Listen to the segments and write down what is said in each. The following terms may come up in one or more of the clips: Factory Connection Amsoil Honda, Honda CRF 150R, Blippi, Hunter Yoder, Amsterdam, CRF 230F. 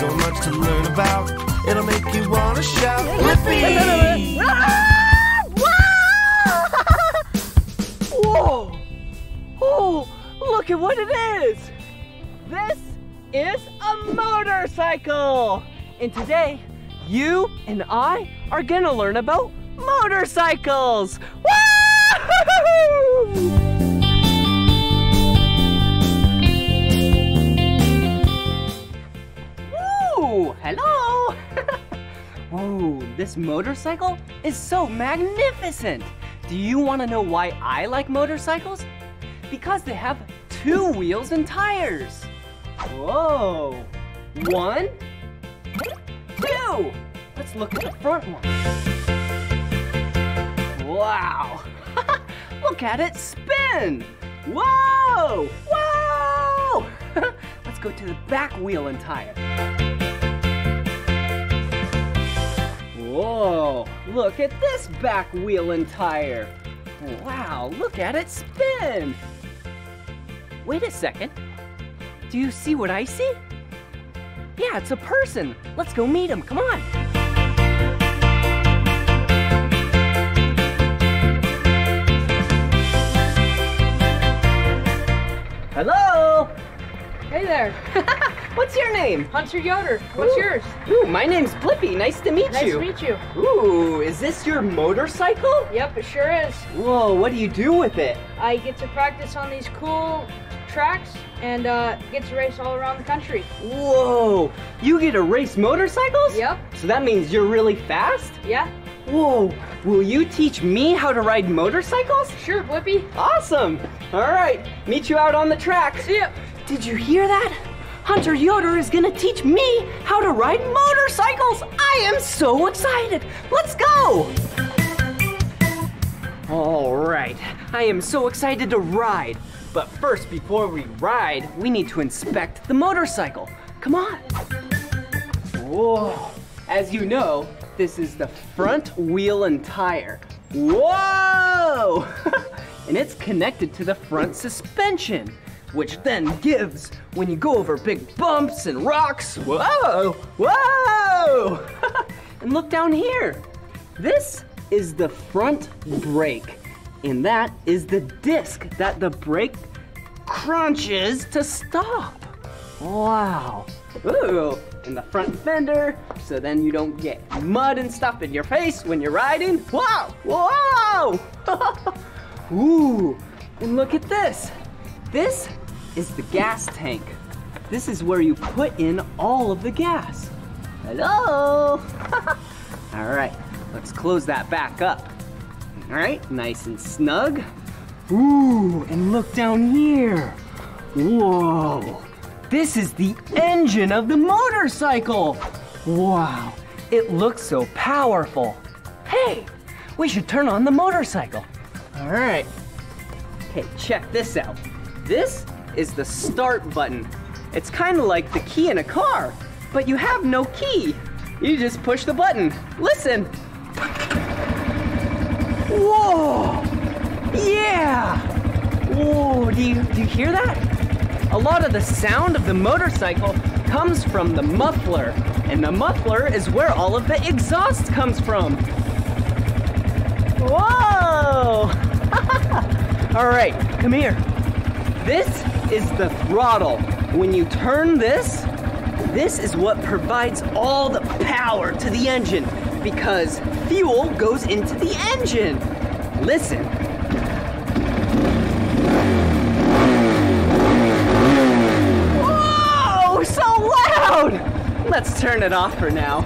so much to learn about. It'll make you want to shout, Blippi! Whoa! Oh, look at what it is! This is a motorcycle! And today, you and I are gonna learn about motorcycles! Woo! Hello! Whoa, this motorcycle is so magnificent! Do you want to know why I like motorcycles? Because they have two wheels and tires! Whoa! One, two! Let's look at the front one. Wow! Look at it spin! Whoa! Whoa! Let's go to the back wheel and tire. Whoa, look at this back wheel and tire. Wow, look at it spin. Wait a second. Do you see what I see? Yeah, it's a person. Let's go meet him, come on. Hello. Hey there. What's your name? Hunter Yoder. What's yours? Ooh, my name's Blippi. Nice to meet you. Nice to meet you. Ooh, is this your motorcycle? Yep, it sure is. Whoa, what do you do with it? I get to practice on these cool tracks and get to race all around the country. Whoa, you get to race motorcycles? Yep. So that means you're really fast? Yeah. Whoa, will you teach me how to ride motorcycles? Sure, Blippi. Awesome. All right, meet you out on the track. See ya. Did you hear that? Hunter Yoder is gonna teach me how to ride motorcycles! I am so excited! Let's go! All right, I am so excited to ride. But first, before we ride, we need to inspect the motorcycle. Come on. Whoa. As you know, this is the front wheel and tire. Whoa! And it's connected to the front suspension, which then gives when you go over big bumps and rocks. Whoa, whoa! And look down here. This is the front brake, and that is the disc that the brake crunches to stop. Wow. Ooh, and the front fender, so then you don't get mud and stuff in your face when you're riding. Whoa, whoa! Ooh, and look at this. This is the gas tank. This is where you put in all of the gas. Hello! All right, let's close that back up. All right, nice and snug. Ooh, and look down here. Whoa! This is the engine of the motorcycle. Wow, it looks so powerful. Hey, we should turn on the motorcycle. All right. Hey, check this out. This is the start button. It's kind of like the key in a car, but you have no key. You just push the button. Listen. Whoa! Yeah! Whoa, do you hear that? A lot of the sound of the motorcycle comes from the muffler, and the muffler is where all of the exhaust comes from. Whoa! All right, come here. This is the throttle. When you turn this, this is what provides all the power to the engine because fuel goes into the engine. Listen. Whoa, so loud! Let's turn it off for now.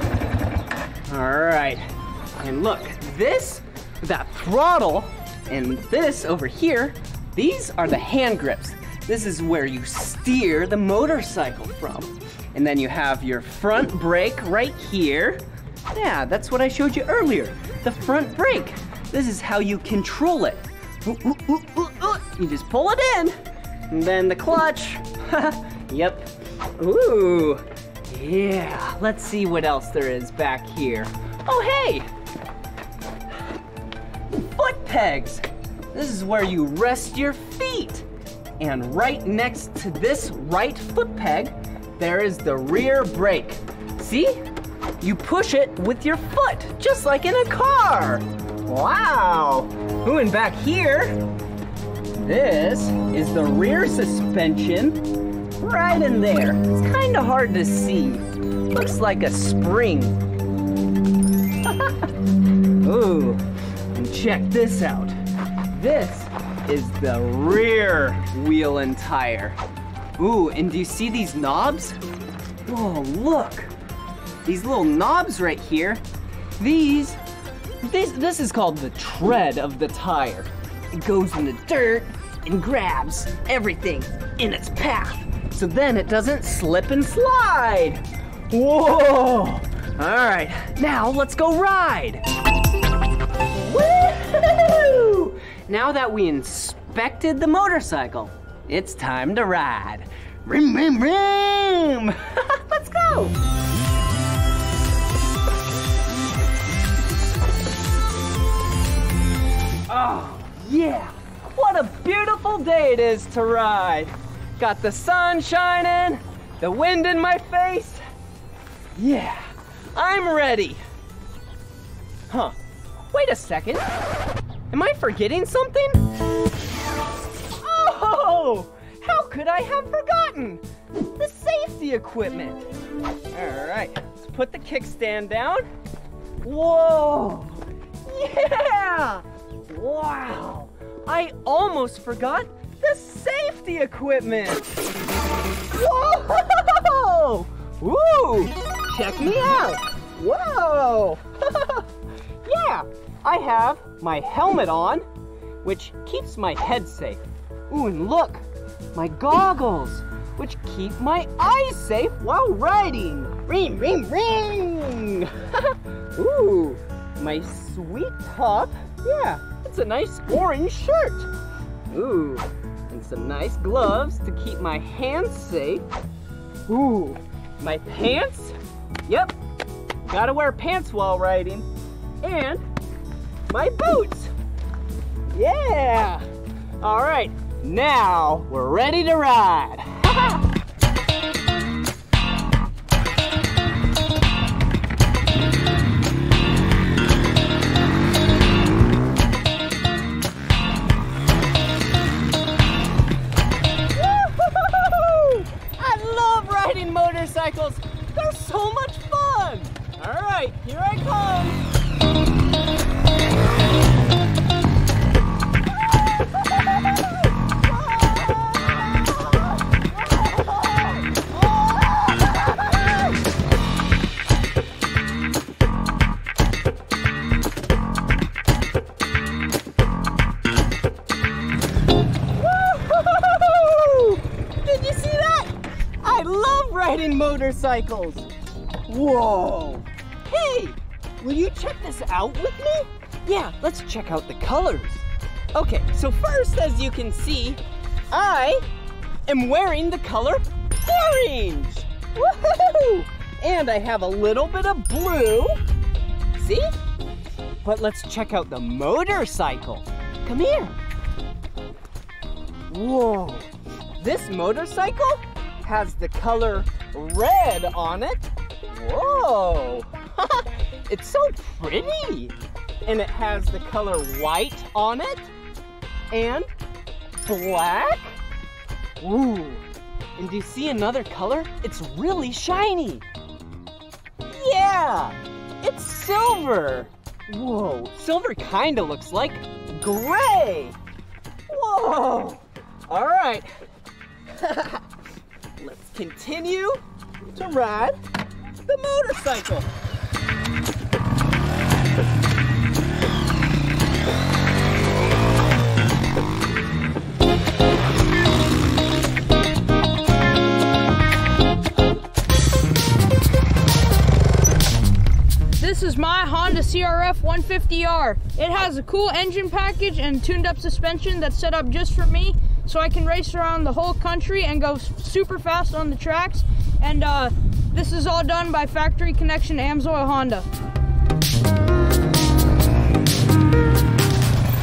All right, and look, this, that throttle, and this over here, these are the hand grips. This is where you steer the motorcycle from. And then you have your front brake right here. Yeah, that's what I showed you earlier, the front brake. This is how you control it. Ooh, ooh, ooh, ooh, ooh. You just pull it in, and then the clutch. Yep. Ooh, yeah. Let's see what else there is back here. Oh, hey, foot pegs. This is where you rest your feet. And right next to this right foot peg, there is the rear brake. See? You push it with your foot, just like in a car. Wow. Moving back here, this is the rear suspension right in there. It's kind of hard to see. Looks like a spring. Ooh, and check this out. This is the rear wheel and tire. Ooh, and do you see these knobs? Whoa, look. These little knobs right here, this is called the tread of the tire. It goes in the dirt and grabs everything in its path. So then it doesn't slip and slide. Whoa! All right, now let's go ride. Woo-hoo! Now that we inspected the motorcycle, it's time to ride. Vroom, vroom, vroom! Let's go! Oh, yeah! What a beautiful day it is to ride! Got the sun shining, the wind in my face. Yeah, I'm ready. Huh, wait a second. Am I forgetting something? Oh, how could I have forgotten? The safety equipment. All right, let's put the kickstand down. Whoa, yeah! Wow, I almost forgot the safety equipment. Whoa! Woo! Check me out. Whoa! Yeah, I have my helmet on, which keeps my head safe. Ooh, and look, my goggles, which keep my eyes safe while riding. Ring, ring, ring! Ooh, my sweet top. Yeah, it's a nice orange shirt. Ooh, and some nice gloves to keep my hands safe. Ooh, my pants. Yep, gotta wear pants while riding. And my boots. Yeah! All right, now we're ready to ride. Motorcycles, they're so much fun! All right, here I come! Did you see that? I love riding motorcycles. Whoa. Hey, will you check this out with me? Yeah, let's check out the colors. Okay, so first, as you can see, I am wearing the color orange. Woohoo! And I have a little bit of blue. See? But let's check out the motorcycle. Come here. Whoa. This motorcycle has the color red on it. Whoa, it's so pretty. And it has the color white on it and black. Ooh, and do you see another color? It's really shiny. Yeah, it's silver. Whoa, silver kinda looks like gray. Whoa, all right. Let's continue to ride the motorcycle. This is my Honda CRF 150R. It has a cool engine package and tuned up suspension that's set up just for me, so I can race around the whole country and go super fast on the tracks. And this is all done by Factory Connection Amsoil Honda.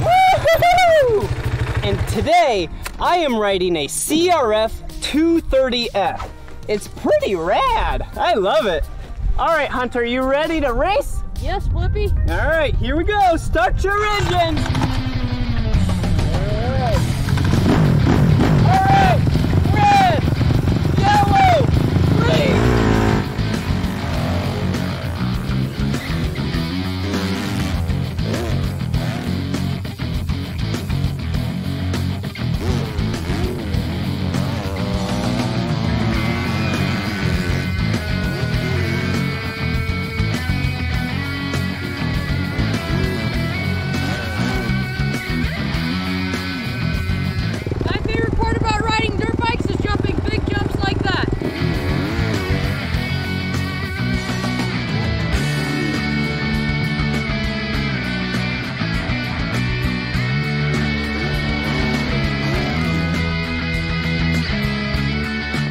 Woo-hoo-hoo! And today I am riding a CRF 230F. It's pretty rad. I love it. All right, Hunter, you ready to race? Yes, Blippi. All right, here we go. Start your engine. All right, red, yellow, green.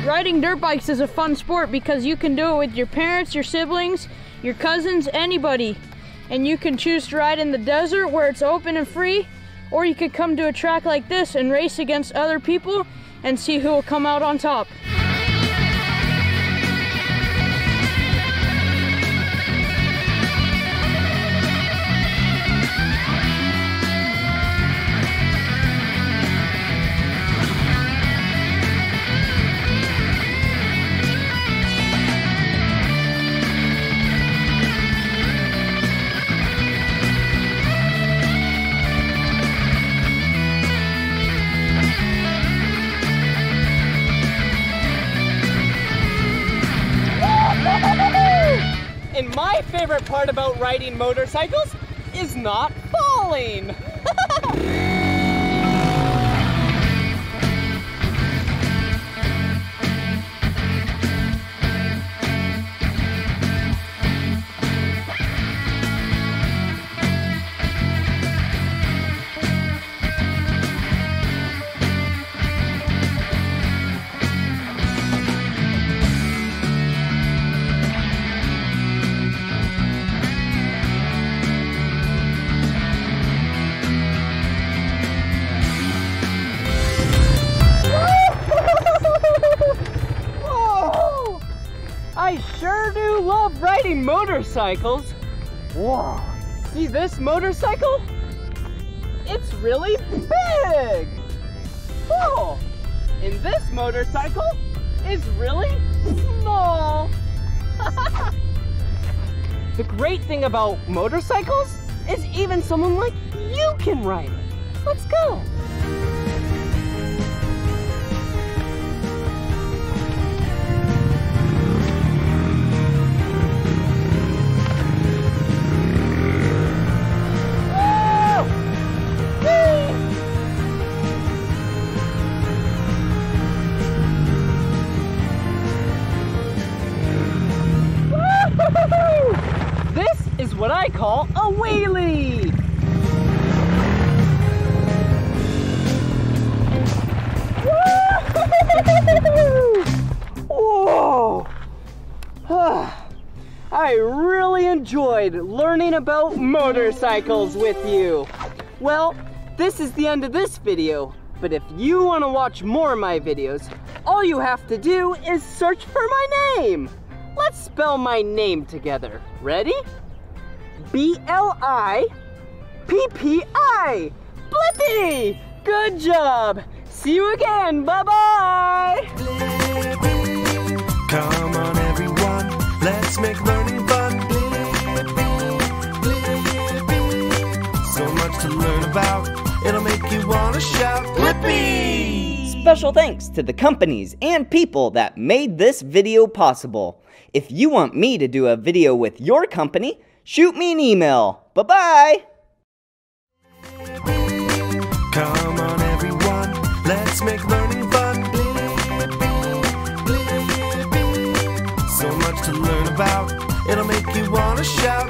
Riding dirt bikes is a fun sport because you can do it with your parents, your siblings, your cousins, anybody. And you can choose to ride in the desert where it's open and free, or you could come to a track like this and race against other people and see who will come out on top. And my favorite part about riding motorcycles is not falling. Motorcycles. Whoa. See this motorcycle? It's really big. Whoa. And this motorcycle is really small. The great thing about motorcycles is even someone like you can ride it. Let's go. What I call a wheelie. Whoa! I really enjoyed learning about motorcycles with you. Well, this is the end of this video, but if you want to watch more of my videos, all you have to do is search for my name. Let's spell my name together. Ready? B-L-I-P-P-I, Blippi! Good job! See you again, bye-bye! Blippi. Come on everyone, let's make learning fun. Blippi, Blippi. So much to learn about, it'll make you want to shout, Blippi! Special thanks to the companies and people that made this video possible. If you want me to do a video with your company, shoot me an email. Bye-bye. Come on, everyone. Let's make learning fun. Blippi, Blippi. So much to learn about. It'll make you want to shout.